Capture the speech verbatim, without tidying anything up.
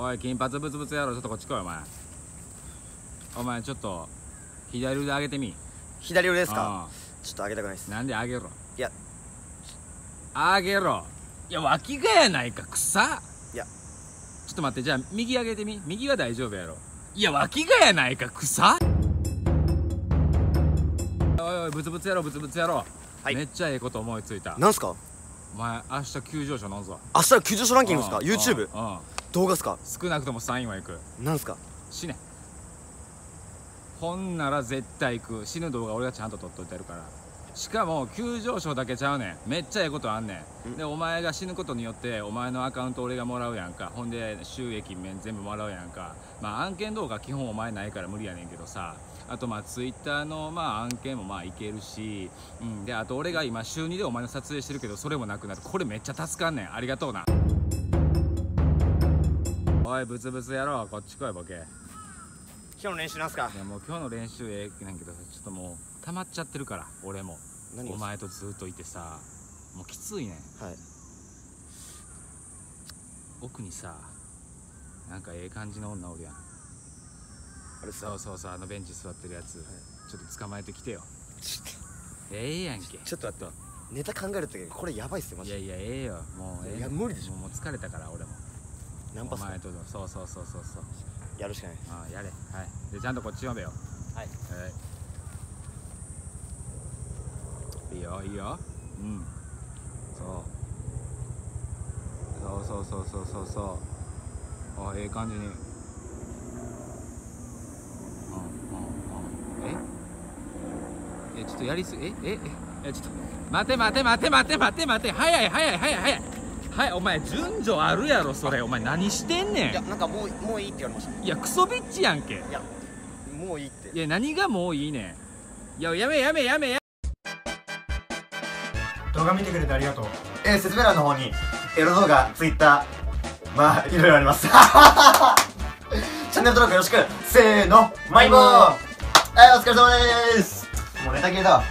おい金髪ブツブツやろ、ちょっとこっち来いお前。お前ちょっと左腕上げてみ。左腕ですか？ちょっと上げたくないです。なんで上げろ。いや上げろ。いや脇がやないか草。いやちょっと待って、じゃあ右上げてみ。右は大丈夫やろ。いや脇がやないか草。おいおいブツブツやろブツブツやろ、はい、めっちゃええこと思いついた。なんすか？お前明日急上昇なんぞ。明日急上昇ランキングですか？ YouTube 動画ですか？少なくともさんいは行く。なんすか？死ね。ほんなら絶対行く。死ぬ動画俺がちゃんと撮っといてやるから。しかも急上昇だけちゃうねん。めっちゃええことあんねん。でお前が死ぬことによってお前のアカウント俺がもらうやんか。ほんで収益面全部もらうやんか。まあ案件動画基本お前ないから無理やねんけどさ、あとまあツイッターのまあ案件もまあいけるし、うん、であと俺が今週にでお前の撮影してるけどそれもなくなる。これめっちゃ助かんねん。ありがとうな。おいブツブツやろう、こっち来いボケ。今日の練習なんすか？いやもう今日の練習ええねんけどさ、ちょっともう溜まっちゃってるから俺も。お前とずっといてさもうきついねん。はい。奥にさなんかええ感じの女おるやん。あれそうそうそう、あのベンチ座ってるやつ、はい、ちょっと捕まえてきてよ。ええやんけ。ちょっと待って、ネタ考えるってこれやばいっすよマジで。いやいやええよもう。いや無理でしょ。もう疲れたから俺も。ナンパする。そうそうそうそうそう、やるしかない。ああやれ。はい、でちゃんとこっち読めよ。はい、いいよいいよ。うん、そうそうそうそうそうそうそう、ああええ感じに。ちょっとやりすぎ。えええ、ちょっと待て待て待て待て待て待て、早い早い早い早いはい。お前順序あるやろそれ。お前何してんねん。いやなんかもうもういいって言われました。いやクソビッチやんけ。いやもういいって。いや何がもういいねん。いややめやめやめや。動画見てくれてありがとう。えー、説明欄の方にエロ動画、ツイッター、まあいろいろあります。チャンネル登録よろしく。せーのマイボー。はい、お疲れ様です。もうネタ切れだ。